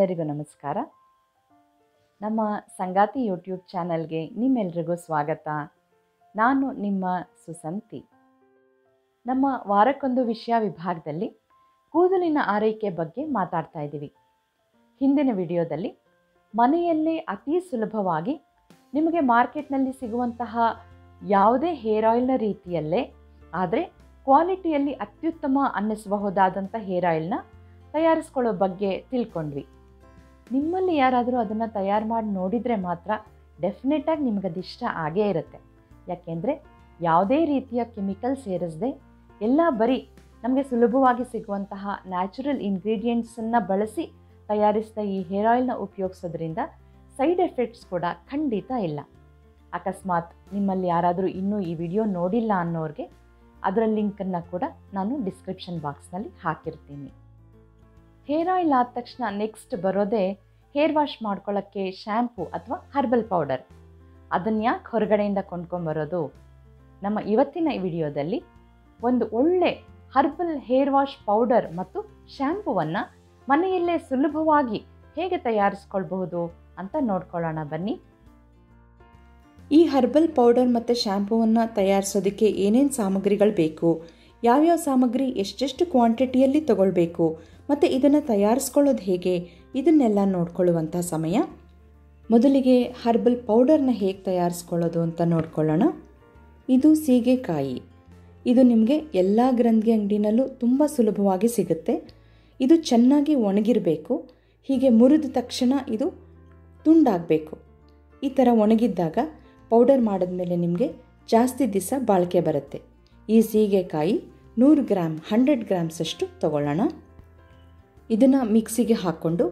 ಎಲ್ಲರಿಗೂ ನಮಸ್ಕಾರ. ನಮ್ಮ ಸಂಗಾತಿ ಯೂಟ್ಯೂಬ್ ಚಾನಲ್ಗೆ ನಿಮ್ಮೆಲ್ರಿಗೂ ಸ್ವಾಗತ. ನಾನು ನಿಮ್ಮ ಸುಸಂತಿ. ನಮ್ಮ ವಾರಕ್ಕೊಂದು ವಿಷಯ ವಿಭಾಗದಲ್ಲಿ ಕೂದಲಿನ ಆರೈಕೆ ಬಗ್ಗೆ ಮಾತಾಡ್ತಾ ಇದ್ದೀವಿ. ಹಿಂದಿನ ವಿಡಿಯೋದಲ್ಲಿ ಮನೆಯಲ್ಲೇ ಅತಿ ಸುಲಭವಾಗಿ ನಿಮಗೆ ಮಾರ್ಕೆಟ್ನಲ್ಲಿ ಸಿಗುವಂತಹ ಯಾವುದೇ ಹೇರ್ ಆಯಿಲ್ನ ರೀತಿಯಲ್ಲೇ ಆದರೆ ಕ್ವಾಲಿಟಿಯಲ್ಲಿ ಅತ್ಯುತ್ತಮ ಅನ್ನಿಸಬಹುದಾದಂಥ ಹೇರ್ ಆಯಿಲ್ನ ತಯಾರಿಸ್ಕೊಳ್ಳೋ ಬಗ್ಗೆ ತಿಳ್ಕೊಂಡ್ವಿ. ನಿಮ್ಮಲ್ಲಿ ಯಾರಾದರೂ ಅದನ್ನು ತಯಾರು ಮಾಡಿ ನೋಡಿದರೆ ಮಾತ್ರ ಡೆಫಿನೆಟಾಗಿ ನಿಮಗದು ಇಷ್ಟ ಆಗೇ ಇರುತ್ತೆ. ಯಾಕೆಂದರೆ ಯಾವುದೇ ರೀತಿಯ ಕೆಮಿಕಲ್ ಸೇರಿಸದೆ ಎಲ್ಲ ಬರೀ ನಮಗೆ ಸುಲಭವಾಗಿ ಸಿಗುವಂತಹ ನ್ಯಾಚುರಲ್ ಇಂಗ್ರೀಡಿಯೆಂಟ್ಸನ್ನು ಬಳಸಿ ತಯಾರಿಸಿದ ಈ ಹೇರ್ ಆಯಿಲ್ನ ಉಪಯೋಗಿಸೋದ್ರಿಂದ ಸೈಡ್ ಎಫೆಕ್ಟ್ಸ್ ಕೂಡ ಖಂಡಿತ ಇಲ್ಲ. ಅಕಸ್ಮಾತ್ ನಿಮ್ಮಲ್ಲಿ ಯಾರಾದರೂ ಇನ್ನೂ ಈ ವಿಡಿಯೋ ನೋಡಿಲ್ಲ ಅನ್ನೋರಿಗೆ ಅದರ ಲಿಂಕನ್ನು ಕೂಡ ನಾನು ಡಿಸ್ಕ್ರಿಪ್ಷನ್ ಬಾಕ್ಸ್ನಲ್ಲಿ ಹಾಕಿರ್ತೀನಿ. ಹೇರ್ ಆಯಿಲ್ ಆದ ತಕ್ಷಣ ನೆಕ್ಸ್ಟ್ ಬರೋದೇ ಹೇರ್ ವಾಶ್ ಮಾಡ್ಕೊಳ್ಳೋಕ್ಕೆ ಶ್ಯಾಂಪು ಅಥವಾ ಹರ್ಬಲ್ ಪೌಡರ್. ಅದನ್ನು ಯಾಕೆ ಹೊರಗಡೆಯಿಂದ ಕೊಂಡ್ಕೊಂಬರೋದು? ನಮ್ಮ ಇವತ್ತಿನ ಈ ವಿಡಿಯೋದಲ್ಲಿ ಒಂದು ಒಳ್ಳೆ ಹರ್ಬಲ್ ಹೇರ್ ವಾಶ್ ಪೌಡರ್ ಮತ್ತು ಶ್ಯಾಂಪುವನ್ನು ಮನೆಯಲ್ಲೇ ಸುಲಭವಾಗಿ ಹೇಗೆ ತಯಾರಿಸ್ಕೊಳ್ಬಹುದು ಅಂತ ನೋಡ್ಕೊಳ್ಳೋಣ ಬನ್ನಿ. ಈ ಹರ್ಬಲ್ ಪೌಡರ್ ಮತ್ತು ಶ್ಯಾಂಪುವನ್ನು ತಯಾರಿಸೋದಕ್ಕೆ ಏನೇನು ಸಾಮಗ್ರಿಗಳು ಬೇಕು, ಯಾವ್ಯಾವ ಸಾಮಗ್ರಿ ಎಷ್ಟೆಷ್ಟು ಕ್ವಾಂಟಿಟಿಯಲ್ಲಿ ತಗೊಳ್ಬೇಕು ಮತ್ತು ಇದನ್ನು ತಯಾರಿಸ್ಕೊಳ್ಳೋದು ಹೇಗೆ, ಇದನ್ನೆಲ್ಲ ನೋಡ್ಕೊಳ್ಳುವಂಥ ಸಮಯ. ಮೊದಲಿಗೆ ಹರ್ಬಲ್ ಪೌಡರ್ನ ಹೇಗೆ ತಯಾರಿಸ್ಕೊಳ್ಳೋದು ಅಂತ ನೋಡ್ಕೊಳ್ಳೋಣ. ಇದು ಸೀಗೆಕಾಯಿ. ಇದು ನಿಮಗೆ ಎಲ್ಲ ಗ್ರಂಥಿ ಅಂಗಡಿನಲ್ಲೂ ತುಂಬ ಸುಲಭವಾಗಿ ಸಿಗುತ್ತೆ. ಇದು ಚೆನ್ನಾಗಿ ಒಣಗಿರಬೇಕು. ಹೀಗೆ ಮುರಿದ ತಕ್ಷಣ ಇದು ತುಂಡಾಗಬೇಕು. ಈ ಥರ ಒಣಗಿದ್ದಾಗ ಪೌಡರ್ ಮಾಡಿದ್ಮೇಲೆ ನಿಮಗೆ ಜಾಸ್ತಿ ದಿವಸ ಬಾಳಿಕೆ ಬರುತ್ತೆ. ಈ ಸೀಗೆಕಾಯಿ 100 ಗ್ರಾಮ್ 100 ಗ್ರಾಮ್ಸಷ್ಟು ತಗೊಳ್ಳೋಣ. ಇದನ್ನು ಮಿಕ್ಸಿಗೆ ಹಾಕ್ಕೊಂಡು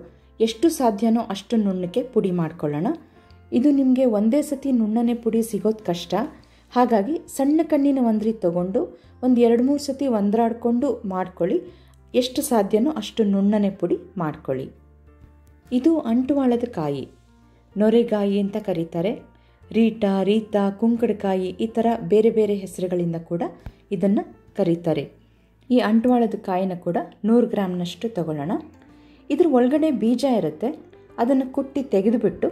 ಎಷ್ಟು ಸಾಧ್ಯನೋ ಅಷ್ಟು ನುಣ್ಣಕ್ಕೆ ಪುಡಿ ಮಾಡ್ಕೊಳ್ಳೋಣ. ಇದು ನಿಮಗೆ ಒಂದೇ ಸತಿ ನುಣ್ಣನೆ ಪುಡಿ ಸಿಗೋದು ಕಷ್ಟ. ಹಾಗಾಗಿ ಸಣ್ಣ ಕಣ್ಣಿನ ಒಂದ್ರಿ ತೊಗೊಂಡು ಒಂದು 2-3 ಸತಿ ಒಂದ್ರಾಡ್ಕೊಂಡು ಮಾಡ್ಕೊಳ್ಳಿ. ಎಷ್ಟು ಸಾಧ್ಯನೋ ಅಷ್ಟು ನುಣ್ಣನೆ ಪುಡಿ ಮಾಡ್ಕೊಳ್ಳಿ. ಇದು ಅಂಟುವಾಳದ ಕಾಯಿ, ನೊರೆಗಾಯಿ ಅಂತ ಕರೀತಾರೆ. ರೀಟಾ, ರೀತಾ, ಕುಂಕಡಕಾಯಿ ಈ ಥರ ಬೇರೆ ಬೇರೆ ಹೆಸರುಗಳಿಂದ ಕೂಡ ಇದನ್ನು ಕರೀತಾರೆ. ಈ ಅಂಟುವಾಳದ ಕಾಯಿನ ಕೂಡ 100 ಗ್ರಾಮ್ನಷ್ಟು ತಗೊಳ್ಳೋಣ. ಇದ್ರ ಒಳಗಡೆ ಬೀಜ ಇರುತ್ತೆ, ಅದನ್ನು ಕುಟ್ಟಿ ತೆಗೆದುಬಿಟ್ಟು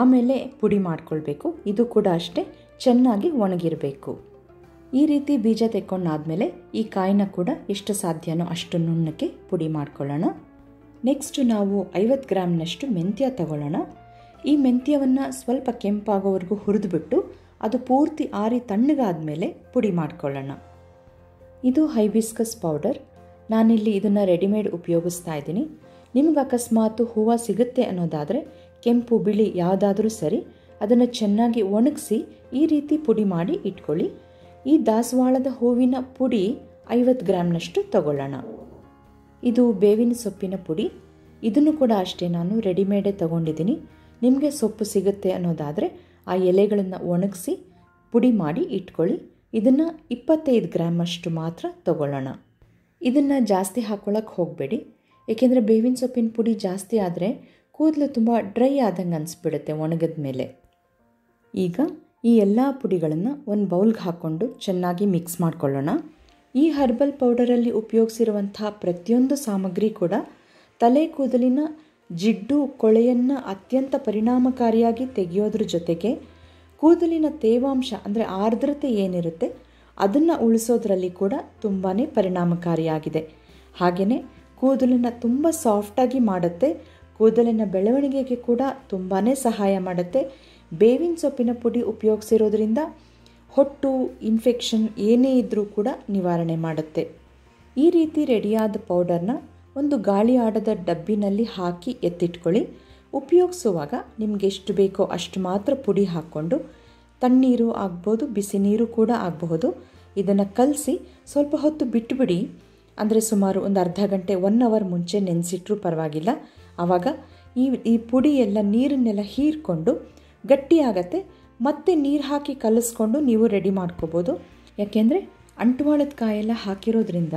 ಆಮೇಲೆ ಪುಡಿ ಮಾಡ್ಕೊಳ್ಬೇಕು. ಇದು ಕೂಡ ಅಷ್ಟೇ ಚೆನ್ನಾಗಿ ಒಣಗಿರಬೇಕು. ಈ ರೀತಿ ಬೀಜ ತೆಕ್ಕೊಂಡಾದಮೇಲೆ ಈ ಕಾಯಿನ ಕೂಡ ಎಷ್ಟು ಸಾಧ್ಯನೋ ಅಷ್ಟು ನುಣ್ಣಕ್ಕೆ ಪುಡಿ ಮಾಡ್ಕೊಳ್ಳೋಣ. ನೆಕ್ಸ್ಟು ನಾವು 50 ಗ್ರಾಮ್ನಷ್ಟು ಮೆಂತ್ಯ ತಗೊಳ್ಳೋಣ. ಈ ಮೆಂತ್ಯವನ್ನು ಸ್ವಲ್ಪ ಕೆಂಪಾಗೋವರೆಗೂ ಹುರಿದುಬಿಟ್ಟು ಅದು ಪೂರ್ತಿ ಆರಿ ತಣ್ಣಗಾದಮೇಲೆ ಪುಡಿ ಮಾಡ್ಕೊಳ್ಳೋಣ. ಇದು ಹೈಬಿಸ್ಕಸ್ ಪೌಡರ್. ನಾನಿಲ್ಲಿ ಇದನ್ನು ರೆಡಿಮೇಡ್ ಉಪಯೋಗಿಸ್ತಾ ಇದ್ದೀನಿ. ನಿಮ್ಗೆ ಅಕಸ್ಮಾತ್ ಹೂವು ಸಿಗುತ್ತೆ ಅನ್ನೋದಾದರೆ ಕೆಂಪು, ಬಿಳಿ ಯಾವುದಾದ್ರೂ ಸರಿ. ಅದನ್ನು ಚೆನ್ನಾಗಿ ಒಣಗಿಸಿ ಈ ರೀತಿ ಪುಡಿ ಮಾಡಿ ಇಟ್ಕೊಳ್ಳಿ. ಈ ದಾಸವಾಳದ ಹೂವಿನ ಪುಡಿ 50 ಗ್ರಾಮ್ನಷ್ಟು ತಗೊಳ್ಳೋಣ. ಇದು ಬೇವಿನ ಸೊಪ್ಪಿನ ಪುಡಿ. ಇದನ್ನು ಕೂಡ ಅಷ್ಟೇ ನಾನು ರೆಡಿಮೇಡೇ ತಗೊಂಡಿದ್ದೀನಿ. ನಿಮಗೆ ಸೊಪ್ಪು ಸಿಗುತ್ತೆ ಅನ್ನೋದಾದರೆ ಆ ಎಲೆಗಳನ್ನು ಒಣಗಿಸಿ ಪುಡಿ ಮಾಡಿ ಇಟ್ಕೊಳ್ಳಿ. ಇದನ್ನು 25 ಗ್ರಾಮಷ್ಟು ಮಾತ್ರ ತಗೊಳ್ಳೋಣ. ಇದನ್ನು ಜಾಸ್ತಿ ಹಾಕ್ಕೊಳ್ಳೋಕ್ಕೆ ಹೋಗಬೇಡಿ, ಏಕೆಂದರೆ ಬೇವಿನ ಸೊಪ್ಪಿನ ಪುಡಿ ಜಾಸ್ತಿ ಆದರೆ ಕೂದಲು ತುಂಬ ಡ್ರೈ ಆದಂಗೆ ಅನಿಸ್ಬಿಡುತ್ತೆ ಒಣಗಿದ ಮೇಲೆ. ಈಗ ಈ ಎಲ್ಲ ಪುಡಿಗಳನ್ನು ಒಂದು ಬೌಲ್ಗೆ ಹಾಕ್ಕೊಂಡು ಚೆನ್ನಾಗಿ ಮಿಕ್ಸ್ ಮಾಡ್ಕೊಳ್ಳೋಣ. ಈ ಹರ್ಬಲ್ ಪೌಡರಲ್ಲಿ ಉಪಯೋಗಿಸಿರುವಂಥ ಪ್ರತಿಯೊಂದು ಸಾಮಗ್ರಿ ಕೂಡ ತಲೆ ಕೂದಲಿನ ಜಿಡ್ಡು ಕೊಳೆಯನ್ನು ಅತ್ಯಂತ ಪರಿಣಾಮಕಾರಿಯಾಗಿ ತೆಗೆಯೋದ್ರ ಜೊತೆಗೆ ಕೂದಲಿನ ತೇವಾಂಶ ಅಂದರೆ ಆರ್ದ್ರತೆ ಏನಿರುತ್ತೆ ಅದನ್ನು ಉಳಿಸೋದ್ರಲ್ಲಿ ಕೂಡ ತುಂಬಾ ಪರಿಣಾಮಕಾರಿಯಾಗಿದೆ. ಹಾಗೆಯೇ ಕೂದಲನ್ನು ತುಂಬ ಸಾಫ್ಟಾಗಿ ಮಾಡುತ್ತೆ, ಕೂದಲಿನ ಬೆಳವಣಿಗೆಗೆ ಕೂಡ ತುಂಬಾ ಸಹಾಯ ಮಾಡುತ್ತೆ. ಬೇವಿನ ಸೊಪ್ಪಿನ ಪುಡಿ ಉಪಯೋಗಿಸಿರೋದ್ರಿಂದ ಹೊಟ್ಟು, ಇನ್ಫೆಕ್ಷನ್ ಏನೇ ಇದ್ದರೂ ಕೂಡ ನಿವಾರಣೆ ಮಾಡುತ್ತೆ. ಈ ರೀತಿ ರೆಡಿಯಾದ ಪೌಡರ್ನ ಒಂದು ಗಾಳಿ ಆಡದ ಡಬ್ಬಿನಲ್ಲಿ ಹಾಕಿ ಎತ್ತಿಟ್ಕೊಳ್ಳಿ. ಉಪಯೋಗಿಸುವಾಗ ನಿಮಗೆ ಎಷ್ಟು ಬೇಕೋ ಅಷ್ಟು ಮಾತ್ರ ಪುಡಿ ಹಾಕ್ಕೊಂಡು, ತಣ್ಣೀರು ಆಗ್ಬೋದು, ಬಿಸಿ ನೀರು ಕೂಡ ಆಗಬಹುದು, ಇದನ್ನು ಕಲಸಿ ಸ್ವಲ್ಪ ಹೊತ್ತು ಬಿಟ್ಟುಬಿಡಿ. ಅಂದರೆ ಸುಮಾರು ಒಂದು ಅರ್ಧ ಗಂಟೆ, 1 ಅವರ್ ಮುಂಚೆ ನೆನೆಸಿಟ್ರೂ ಪರವಾಗಿಲ್ಲ. ಆವಾಗ ಈ ಪುಡಿ ಎಲ್ಲ ನೀರನ್ನೆಲ್ಲ ಹೀರಿಕೊಂಡು ಗಟ್ಟಿಯಾಗತ್ತೆ. ಮತ್ತೆ ನೀರು ಹಾಕಿ ಕಲಿಸ್ಕೊಂಡು ನೀವು ರೆಡಿ ಮಾಡ್ಕೋಬೋದು. ಯಾಕೆಂದರೆ ಅಂಟುವಾಳದ ಕಾಯೆಲ್ಲ ಹಾಕಿರೋದ್ರಿಂದ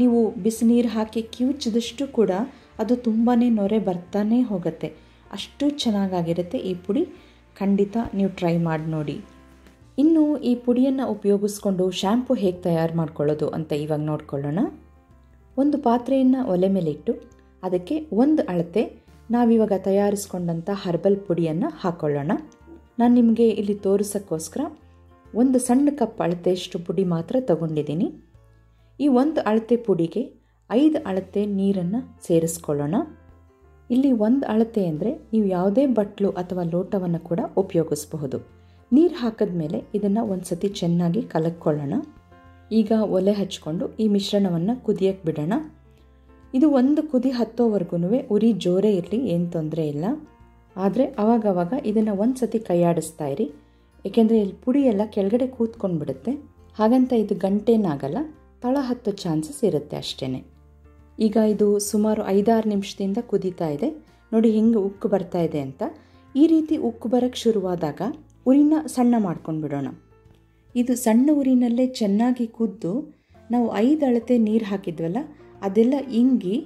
ನೀವು ಬಿಸಿ ನೀರು ಹಾಕಿ ಕಿವುಚಿದಷ್ಟು ಕೂಡ ಅದು ತುಂಬಾ ನೊರೆ ಬರ್ತಾನೆ ಹೋಗುತ್ತೆ. ಅಷ್ಟು ಚೆನ್ನಾಗಿರುತ್ತೆ ಈ ಪುಡಿ. ಖಂಡಿತ ನೀವು ಟ್ರೈ ಮಾಡಿ ನೋಡಿ. ಇನ್ನು ಈ ಪುಡಿಯನ್ನು ಉಪಯೋಗಿಸ್ಕೊಂಡು ಶ್ಯಾಂಪು ಹೇಗೆ ತಯಾರು ಮಾಡ್ಕೊಳ್ಳೋದು ಅಂತ ಇವಾಗ ನೋಡ್ಕೊಳ್ಳೋಣ. ಒಂದು ಪಾತ್ರೆಯನ್ನು ಒಲೆ ಮೇಲಿಟ್ಟು ಅದಕ್ಕೆ 1 ಅಳತೆ ನಾವಿವಾಗ ತಯಾರಿಸ್ಕೊಂಡಂಥ ಹರ್ಬಲ್ ಪುಡಿಯನ್ನು ಹಾಕ್ಕೊಳ್ಳೋಣ. ನಾನು ನಿಮಗೆ ಇಲ್ಲಿ ತೋರಿಸೋಕ್ಕೋಸ್ಕರ ಒಂದು ಸಣ್ಣ ಕಪ್ ಅಳತೆಯಷ್ಟು ಪುಡಿ ಮಾತ್ರ ತಗೊಂಡಿದ್ದೀನಿ. ಈ ಒಂದು ಅಳತೆ ಪುಡಿಗೆ 5 ಅಳತೆ ನೀರನ್ನು ಸೇರಿಸ್ಕೊಳ್ಳೋಣ. ಇಲ್ಲಿ ಒಂದು ಅಳತೆ ಅಂದರೆ ನೀವು ಯಾವುದೇ ಬಟ್ಲು ಅಥವಾ ಲೋಟವನ್ನು ಕೂಡ ಉಪಯೋಗಿಸಬಹುದು. ನೀರು ಹಾಕಿದ ಮೇಲೆ ಇದನ್ನು ಒಂದು ಸತಿ ಚೆನ್ನಾಗಿ ಕಲಕ್ಕೊಳ್ಳೋಣ. ಈಗ ಒಲೆ ಹಚ್ಕೊಂಡು ಈ ಮಿಶ್ರಣವನ್ನು ಕುದಿಯಕ್ಕೆ ಬಿಡೋಣ. ಇದು ಒಂದು ಕುದಿ ಹತ್ತೋವರೆಗೂ ಉರಿ ಜೋರೇ ಇರಲಿ, ಏನು ತೊಂದರೆ ಇಲ್ಲ. ಆದರೆ ಆವಾಗವಾಗ ಇದನ್ನು ಒಂದು ಸತಿ ಕೈಯಾಡಿಸ್ತಾ ಇರಿ, ಏಕೆಂದರೆ ಇಲ್ಲಿ ಪುಡಿ ಎಲ್ಲ ಕೆಳಗಡೆ ಕೂತ್ಕೊಂಡ್ಬಿಡುತ್ತೆ. ಹಾಗಂತ ಇದು ಗಂಟೇನಾಗಲ್ಲ, ತಳ ಹತ್ತೋ ಚಾನ್ಸಸ್ ಇರುತ್ತೆ ಅಷ್ಟೇ. ಈಗ ಇದು ಸುಮಾರು 5-6 ನಿಮಿಷದಿಂದ ಕುದೀತಾ ಇದೆ. ನೋಡಿ ಹೆಂಗೆ ಉಕ್ಕು ಬರ್ತಾ ಇದೆ ಅಂತ. ಈ ರೀತಿ ಉಕ್ಕು ಬರೋಕ್ಕೆ ಶುರುವಾದಾಗ ಉರಿನ ಸಣ್ಣ ಮಾಡ್ಕೊಂಡು ಬಿಡೋಣ. ಇದು ಸಣ್ಣ ಉರಿನಲ್ಲೇ ಚೆನ್ನಾಗಿ ಕುದ್ದು, ನಾವು 5 ಅಳತೆ ನೀರು ಹಾಕಿದ್ವಲ್ಲ ಅದೆಲ್ಲ ಇಂಗಿ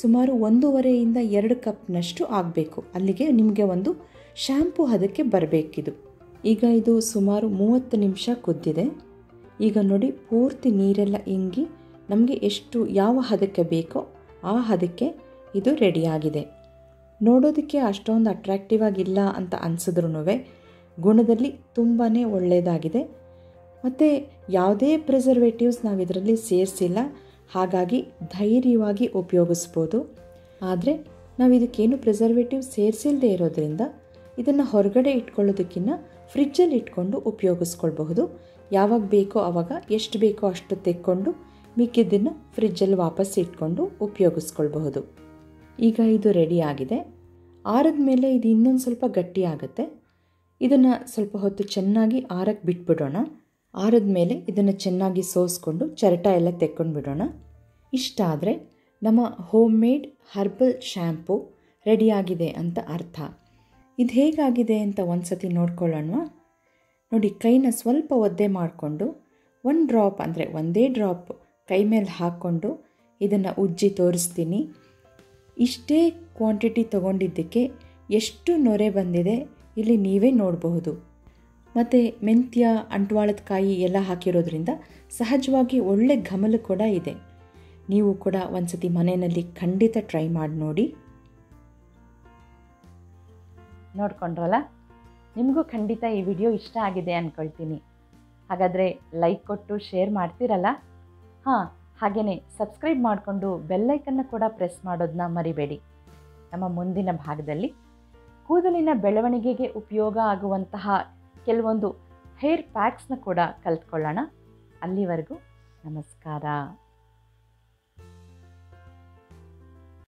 ಸುಮಾರು 1.5 ಇಂದ 2 ಕಪ್ನಷ್ಟು ಆಗಬೇಕು. ಅಲ್ಲಿಗೆ ನಿಮಗೆ ಒಂದು ಶ್ಯಾಂಪು ಅದಕ್ಕೆ ಬರಬೇಕಿದು. ಈಗ ಇದು ಸುಮಾರು 30 ನಿಮಿಷ ಕುದ್ದಿದೆ. ಈಗ ನೋಡಿ ಪೂರ್ತಿ ನೀರೆಲ್ಲ ಇಂಗಿ ನಮಗೆ ಎಷ್ಟು ಯಾವ ಹದಕ್ಕೆ ಬೇಕೋ ಆ ಹದಕ್ಕೆ ಇದು ರೆಡಿಯಾಗಿದೆ. ನೋಡೋದಕ್ಕೆ ಅಷ್ಟೊಂದು ಅಟ್ರ್ಯಾಕ್ಟಿವ್ ಆಗಿಲ್ಲ ಅಂತ ಅನಿಸಿದ್ರೂ ಗುಣದಲ್ಲಿ ತುಂಬಾ ಒಳ್ಳೆಯದಾಗಿದೆ. ಮತ್ತು ಯಾವುದೇ ಪ್ರಿಸರ್ವೇಟಿವ್ಸ್ ನಾವು ಇದರಲ್ಲಿ ಸೇರಿಸಿಲ್ಲ, ಹಾಗಾಗಿ ಧೈರ್ಯವಾಗಿ ಉಪಯೋಗಿಸ್ಬೋದು. ಆದರೆ ನಾವು ಇದಕ್ಕೇನು ಪ್ರಿಸರ್ವೇಟಿವ್ ಸೇರಿಸಿಲ್ಲದೆ ಇರೋದ್ರಿಂದ ಇದನ್ನು ಹೊರಗಡೆ ಇಟ್ಕೊಳ್ಳೋದಕ್ಕಿಂತ ಫ್ರಿಜ್ಜಲ್ಲಿ ಇಟ್ಕೊಂಡು ಉಪಯೋಗಿಸ್ಕೊಳ್ಬಹುದು. ಯಾವಾಗ ಬೇಕೋ ಆವಾಗ ಎಷ್ಟು ಬೇಕೋ ಅಷ್ಟು ತೆಕ್ಕೊಂಡು ಮಿಕ್ಕಿದ್ದನ್ನು ಫ್ರಿಜ್ಜಲ್ಲಿ ವಾಪಸ್ ಇಟ್ಕೊಂಡು ಉಪಯೋಗಿಸ್ಕೊಳ್ಬಹುದು. ಈಗ ಇದು ರೆಡಿಯಾಗಿದೆ. ಆರಿದ ಮೇಲೆ ಇದು ಇನ್ನೊಂದು ಸ್ವಲ್ಪ ಗಟ್ಟಿಯಾಗುತ್ತೆ. ಇದನ್ನು ಸ್ವಲ್ಪ ಹೊತ್ತು ಚೆನ್ನಾಗಿ ಆರಕ್ಕೆ ಬಿಟ್ಬಿಡೋಣ. ಆರಿದ ಮೇಲೆ ಇದನ್ನು ಚೆನ್ನಾಗಿ ಸೋಸ್ಕೊಂಡು ಚರಟ ಎಲ್ಲ ತೆಕ್ಕೊಂಡು ಬಿಡೋಣ. ಇಷ್ಟ ಆದರೆ ನಮ್ಮ ಹೋಮ್ ಮೇಡ್ ಹರ್ಬಲ್ ಶ್ಯಾಂಪು ರೆಡಿಯಾಗಿದೆ ಅಂತ ಅರ್ಥ. ಇದು ಹೇಗಾಗಿದೆ ಅಂತ ಒಂದು ಸತಿ ನೋಡ್ಕೊಳ್ಳೋಣ. ನೋಡಿ ಕೈನ ಸ್ವಲ್ಪ ಒದ್ದೆ ಮಾಡಿಕೊಂಡು ಒಂದೇ ಡ್ರಾಪ್ ಕೈ ಮೇಲೆ ಹಾಕ್ಕೊಂಡು ಇದನ್ನು ಉಜ್ಜಿ ತೋರಿಸ್ತೀನಿ. ಇಷ್ಟೇ ಕ್ವಾಂಟಿಟಿ ತಗೊಂಡಿದ್ದಕ್ಕೆ ಎಷ್ಟು ನೊರೆ ಬಂದಿದೆ ಇಲ್ಲಿ ನೀವೇ ನೋಡಬಹುದು. ಮತ್ತು ಮೆಂತ್ಯ, ಅಂಟ್ವಾಳದ ಕಾಯಿ ಎಲ್ಲ ಹಾಕಿರೋದ್ರಿಂದ ಸಹಜವಾಗಿ ಒಳ್ಳೆ ಘಮಲು ಕೂಡ ಇದೆ. ನೀವು ಕೂಡ ಒಂದು ಸತಿ ಮನೆಯಲ್ಲಿ ಖಂಡಿತ ಟ್ರೈ ಮಾಡಿ ನೋಡಿ. ನೋಡ್ಕೊಂಡ್ರಲ್ಲ, ನಿಮಗೂ ಖಂಡಿತ ಈ ವಿಡಿಯೋ ಇಷ್ಟ ಆಗಿದೆ ಅಂದ್ಕೊಳ್ತೀನಿ. ಹಾಗಾದರೆ ಲೈಕ್ ಕೊಟ್ಟು ಶೇರ್ ಮಾಡ್ತೀರಲ್ಲ? ಹಾಂ, ಹಾಗೆಯೇ ಸಬ್ಸ್ಕ್ರೈಬ್ ಮಾಡಿಕೊಂಡು ಬೆಲ್ಲೈಕನ್ನು ಕೂಡ ಪ್ರೆಸ್ ಮಾಡೋದನ್ನ ಮರಿಬೇಡಿ. ನಮ್ಮ ಮುಂದಿನ ಭಾಗದಲ್ಲಿ ಕೂದಲಿನ ಬೆಳವಣಿಗೆಗೆ ಉಪಯೋಗ ಆಗುವಂತಹ ಕೆಲವೊಂದು ಹೇರ್ ಪ್ಯಾಕ್ಸ್ನ ಕೂಡ ಕಲ್ತ್ಕೊಳ್ಳೋಣ. ಅಲ್ಲಿವರೆಗೂ ನಮಸ್ಕಾರ.